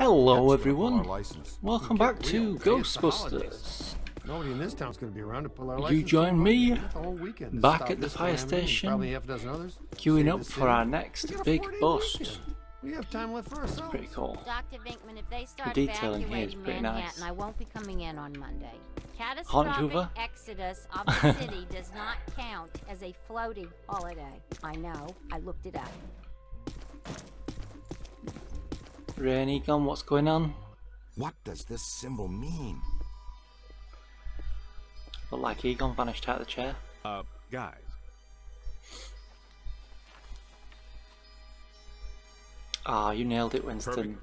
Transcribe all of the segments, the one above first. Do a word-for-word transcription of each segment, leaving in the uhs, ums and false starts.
Hello everyone, welcome back to Ghostbusters. Nobody in this town's going to be around to pull our license. You join me back at the fire station, queuing up for our next big bust. We have time left for ourselves. Pretty cool. Doctor Binkman, if they start the detailing here is pretty nice. I won't be coming in on Monday. Catastrophic exodus of the city does not count as a floating holiday. I know. I looked it up. Rainy gun, what's going on? What does this symbol mean? Look like Egon vanished out of the chair. Uh, guys. Ah, oh, you nailed it, Winston.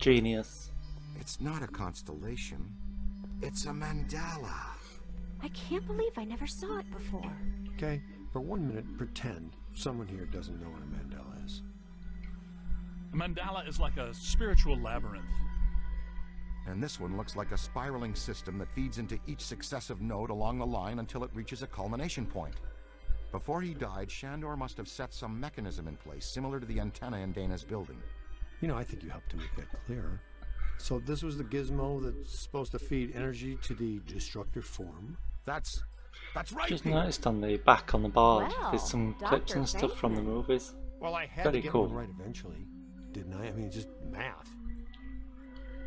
Genius. It's not a constellation. It's a mandala. I can't believe I never saw it before. Okay, for one minute, pretend someone here doesn't know what a mandala is. A mandala is like a spiritual labyrinth. And this one looks like a spiraling system that feeds into each successive node along the line until it reaches a culmination point. Before he died, Shandor must have set some mechanism in place, similar to the antenna in Dana's building. You know, I think you helped to make that clearer. So this was the gizmo that's supposed to feed energy to the destructor form? That's... that's right! Just noticed on the back on the board, wow, there's some Doctor clips and stuff from the movies. Well, I had Very to get cool. one right eventually, didn't I? I mean, just math.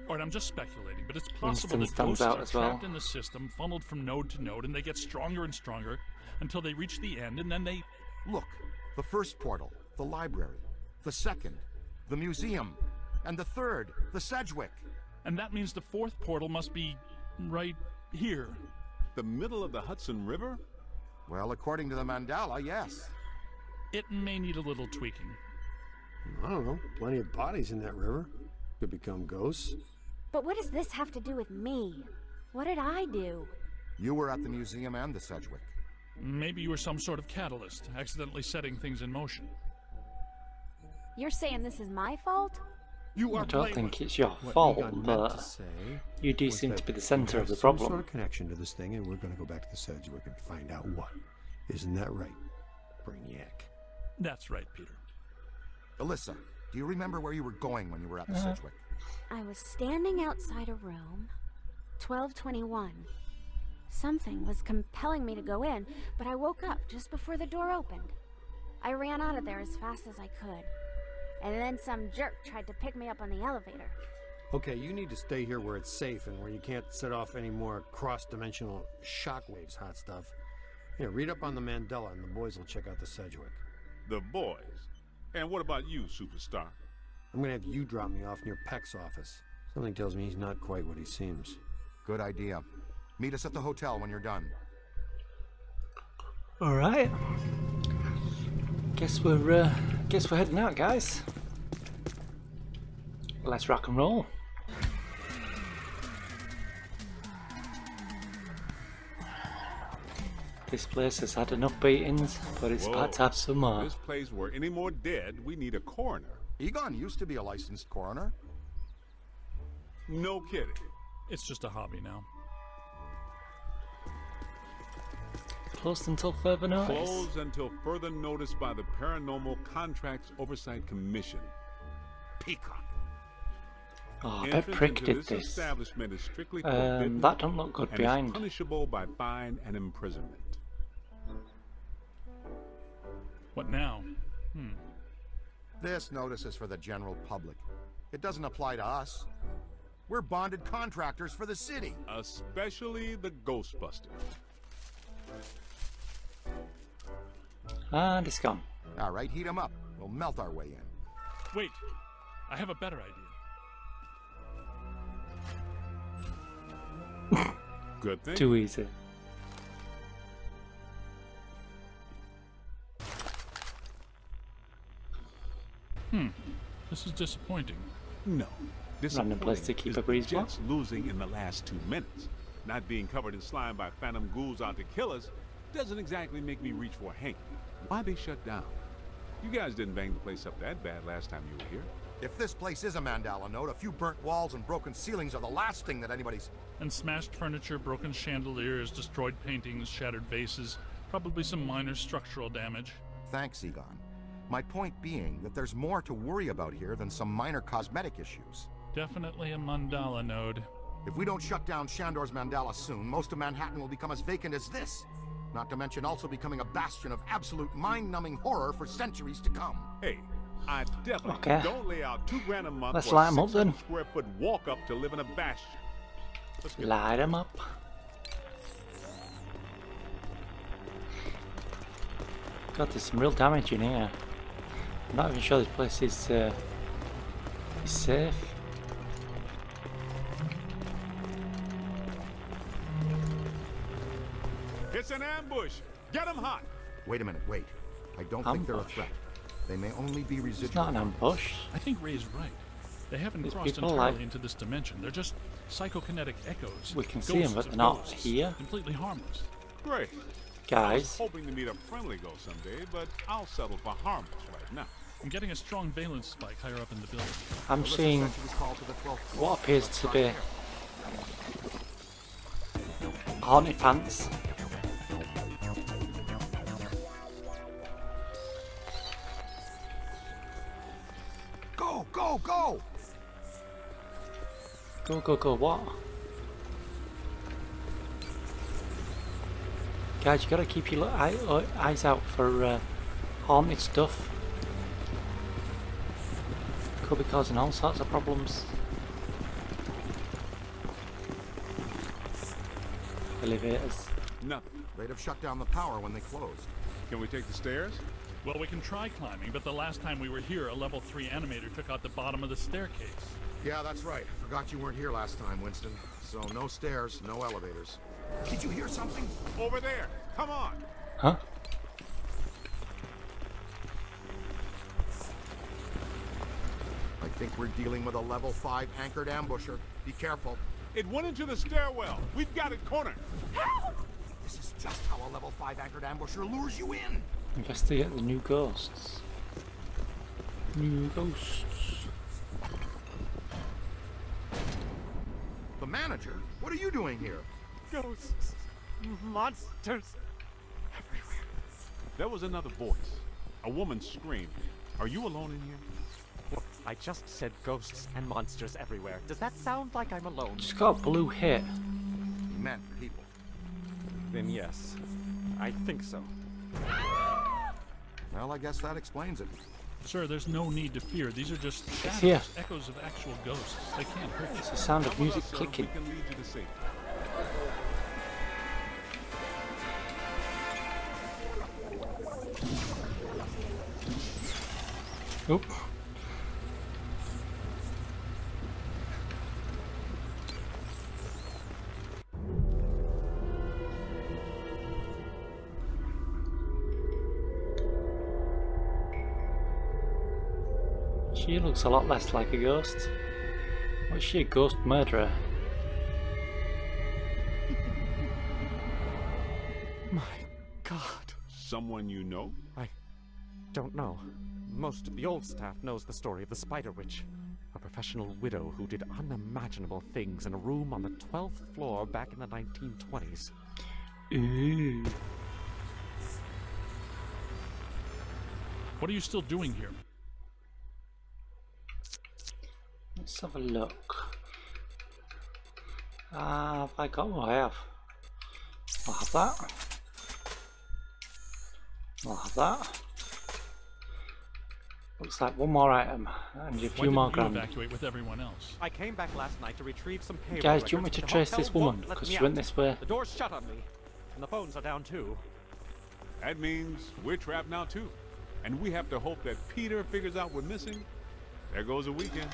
Alright, I'm just speculating, but it's possible that ghosts are trapped well. in the system, funneled from node to node, and they get stronger and stronger until they reach the end, and then they... Look, the first portal, the library, the second, the museum, and the third, the Sedgwick. And that means the fourth portal must be right here. The middle of the Hudson River? Well, according to the mandala, yes. It may need a little tweaking. I don't know, plenty of bodies in that river. Could become ghosts. But what does this have to do with me? What did I do? You were at the museum and the Sedgwick. Maybe you were some sort of catalyst, accidentally setting things in motion. You're saying this is my fault? You are I don't think it's your what fault, you but say you do seem to be the center of the problem. Sort of connection to this thing, and we're going to go back to the Sedgwick and find out what. Isn't that right, Brainiac? That's right, Peter. Alyssa, do you remember where you were going when you were at the uh-huh. Sedgwick? I was standing outside a room, twelve twenty-one. Something was compelling me to go in, but I woke up just before the door opened. I ran out of there as fast as I could. And then some jerk tried to pick me up on the elevator. Okay, you need to stay here where it's safe and where you can't set off any more cross-dimensional shockwaves, hot stuff. Here, read up on the mandala and the boys will check out the Sedgwick. The boys? And what about you, superstar? I'm gonna have you drop me off near Peck's office. Something tells me he's not quite what he seems. Good idea. Meet us at the hotel when you're done. All right. Guess we're uh, guess we're heading out, guys. Let's rock and roll. This place has had enough beatings, but it's about to have some more. This place were any more dead, we need a coroner. Egon used to be a licensed coroner. No kidding. It's just a hobby now. Closed until further notice. Closed until further notice by the Paranormal Contracts Oversight Commission. Peacock. Oh, that prick did this. this. Establishment is strictly um, that don't look good and behind. Is punishable by fine and imprisonment. What now? Hmm. This notice is for the general public. It doesn't apply to us. We're bonded contractors for the city. Especially the Ghostbusters. And it's gone. All right, heat them up. We'll melt our way in. Wait, I have a better idea. Good thing. Too easy. Hmm. This is disappointing. No. Disappointing. Random place to keep a breeze. Just losing in the last two minutes. Not being covered in slime by phantom ghouls out to kill us doesn't exactly make me reach for Hank. Why they shut down? You guys didn't bang the place up that bad last time you were here. If this place is a mandala node, a few burnt walls and broken ceilings are the last thing that anybody's... And smashed furniture, broken chandeliers, destroyed paintings, shattered vases, probably some minor structural damage. Thanks, Egon. My point being that there's more to worry about here than some minor cosmetic issues. Definitely a Mandala node. If we don't shut down Shandor's Mandala soon, most of Manhattan will become as vacant as this. Not to mention also becoming a bastion of absolute mind-numbing horror for centuries to come. Hey, I definitely okay. don't lay out two grand a month Let's for a six hundred square foot walk up to live in a bastion. Let's light him up. God, there's some real damage in here. I'm not even sure this place is, uh, is safe. It's an ambush. Get them hot. Wait a minute. Wait. I don't ambush. think they're a threat. They may only be residual. It's not an ambush. I think Ray's right. They haven't These crossed entirely like... into this dimension. They're just psychokinetic echoes. We can see them, but they're not here. Completely harmless. Great. Guys. I was hoping to meet a friendly ghost someday, but I'll settle for harmless right now. I'm getting a strong valence spike higher up in the building. I'm so seeing what appears to be horny pants. Go, go, go! Go, go, go, what? Guys, you gotta keep your eyes out for uh, horny stuff. Could be causing all sorts of problems. Elevators. Nothing. They'd have shut down the power when they closed. Can we take the stairs? Well, we can try climbing, but the last time we were here, a level three animator took out the bottom of the staircase. Yeah, that's right. Forgot you weren't here last time, Winston. So no stairs, no elevators. Did you hear something? Over there! Come on! Huh? I think we're dealing with a level five anchored ambusher. Be careful. It went into the stairwell. We've got it cornered. Help! This is just how a level five anchored ambusher lures you in. Investigate the new ghosts. New ghosts. The manager? What are you doing here? Ghosts. Monsters. Everywhere. There was another voice. A woman screamed. Are you alone in here? What? I just said ghosts and monsters everywhere. Does that sound like I'm alone? She's got a blue hair. He meant people. Then yes. I think so. Well, I guess that explains it. Sir, there's no need to fear. These are just shadows, yeah. echoes of actual ghosts. They can't hurt you. It's the sound of music clicking. Can lead you to safety. Oop. She looks a lot less like a ghost. Or is she a ghost murderer? My God. Someone you know? I don't know. Most of the old staff knows the story of the Spider Witch, a professional widow who did unimaginable things in a room on the twelfth floor back in the nineteen twenties. Ooh. What are you still doing here? Let's have a look. Ah, uh, I got what I have. I'll have that. I'll have that. Looks like one more item and a few more grand. Evacuate with everyone else? I came back last night to retrieve some payroll. Guys, do you want me to trace this woman? Because she went this way. The door's shut on me, and the phones are down too. That means we're trapped now too, and we have to hope that Peter figures out we're missing. There goes a weekend.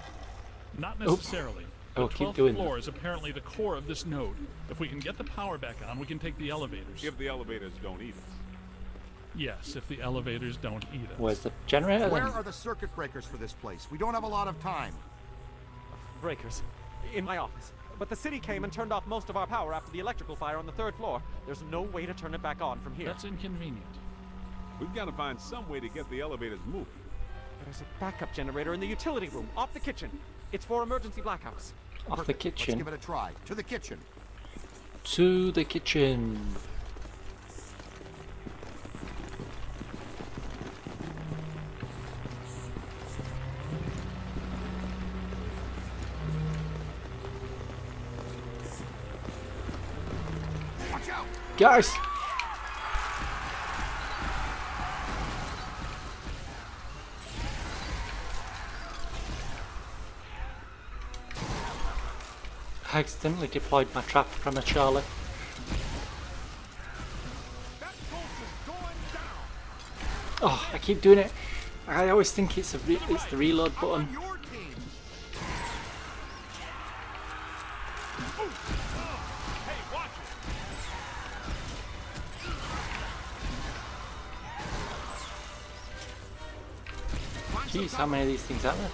Not necessarily. The twelfth floor is apparently the core of this node. If we can get the power back on, we can take the elevators. If the elevators don't eat us. Yes, if the elevators don't eat us. Where's the generator? Where are the circuit breakers for this place? We don't have a lot of time. Breakers? In my office. But the city came and turned off most of our power after the electrical fire on the third floor. There's no way to turn it back on from here. That's inconvenient. We've got to find some way to get the elevators moving. There's a backup generator in the utility room, off the kitchen. It's for emergency blackouts. Off Perfect. the kitchen. Let's give it a try. To the kitchen. To the kitchen. Guys! I accidentally deployed my trap from a Charlie. Oh, I keep doing it. I always think it's a re it's the reload button. Jeez, how many of these things are there?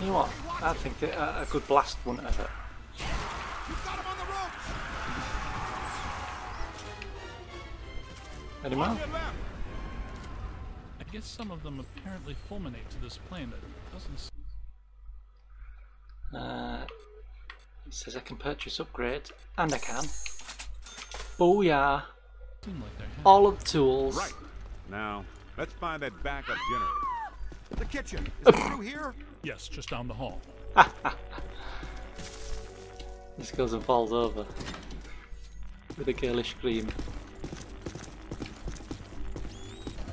You know what? I think that a, a good blast wouldn't have hurt. Any more? I guess some of them apparently fulminate to this planet. Doesn't. Uh, it says I can purchase upgrades, and I can. Booyah! All of the tools. Right. Now let's find that backup generator. The kitchen is it through here? Yes, just down the hall. This goes and falls over with a girlish scream.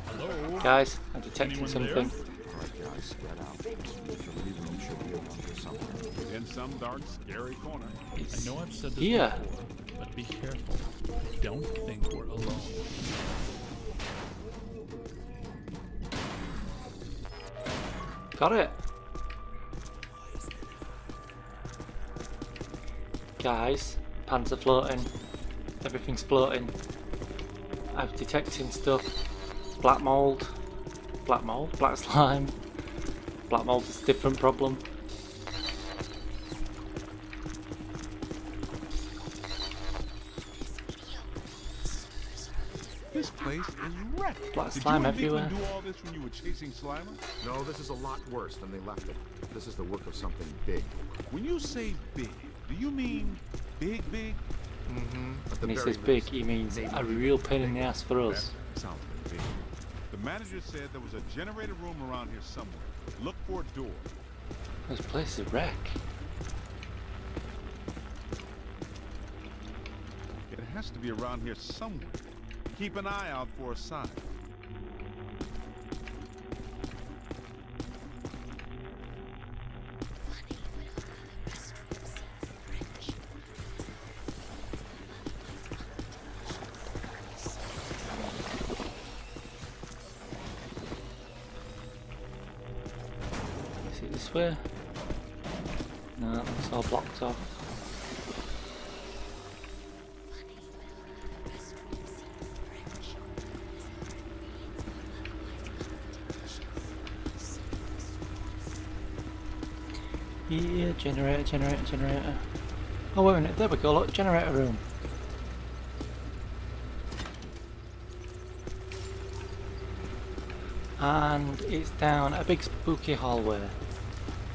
Hello? Guys, I'm detecting something. Right, guys, get out. In some dark, scary corner. It's I know I've said this here. Before, but be careful. Don't think we're alone. Got it. Guys, pans are floating. Everything's floating. I'm detecting stuff. Black mold. Black mold? Black slime. Black mold is a different problem. This place is wrecked. Black slime everywhere. Did you really do all this when you were chasing Slimer? No, this is a lot worse than they left it. This is the work of something big. When you say big, do you mean big, big? Mm-hmm. When he says big, he means a real pain in the ass for us. Sounds big. The manager said there was a generator room around here somewhere. Look for a door. This place is a wreck. It has to be around here somewhere. Keep an eye out for a sign. Is it this way? No, it's all blocked off. Yeah, generator, generator, generator. Oh, wait a minute, there we go, look, generator room. And it's down a big spooky hallway.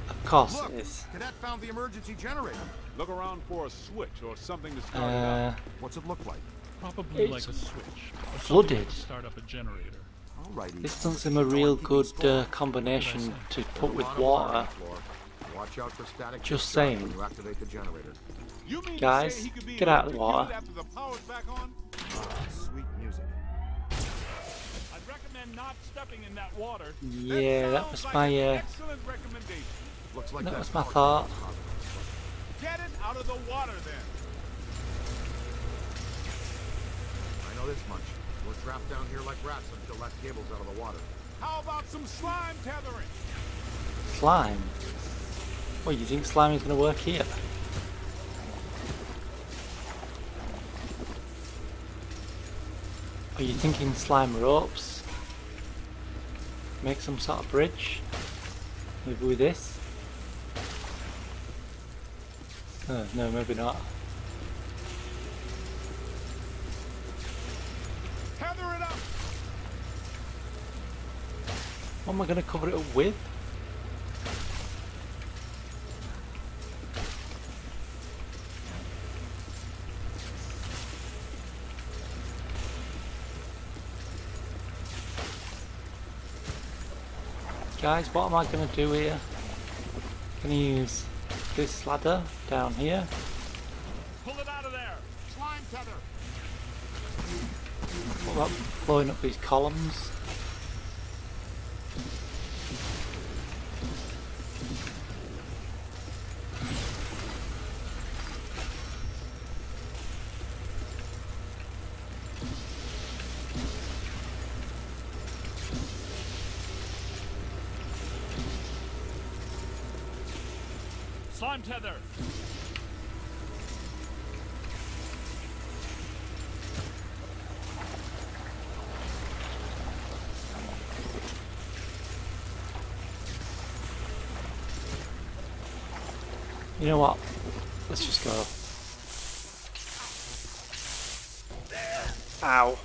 Of course look, it is. Cadet found the emergency generator. Look around for a switch or something to start uh, up. What's it look like? Probably it's like a switch. Or flooded. To start up a generator. Alrighty. This doesn't seem a real good uh, combination to put with water. Watch out for static. Just saying. When you activate the generator. You mean guys, say he could be get out of the water. After the power's back on? Oh, sweet music. I'd recommend not stepping in that water. Yeah, that was my uh, Looks like that, that was my thought. Get it out of the water then. I know this much. We're trapped down here like rats until that cable's out of the water. How about some slime tethering? Slime? What, you think slime is going to work here? Are you thinking slime ropes? Make some sort of bridge? Maybe with this? Oh, no, maybe not. Tether it up! What am I going to cover it up with? Guys, what am I going to do here? Can I use this ladder down here. Pull it out of there. Slime tether. Well, blowing up these columns. Slime tether. You know what? Let's just go. Ow.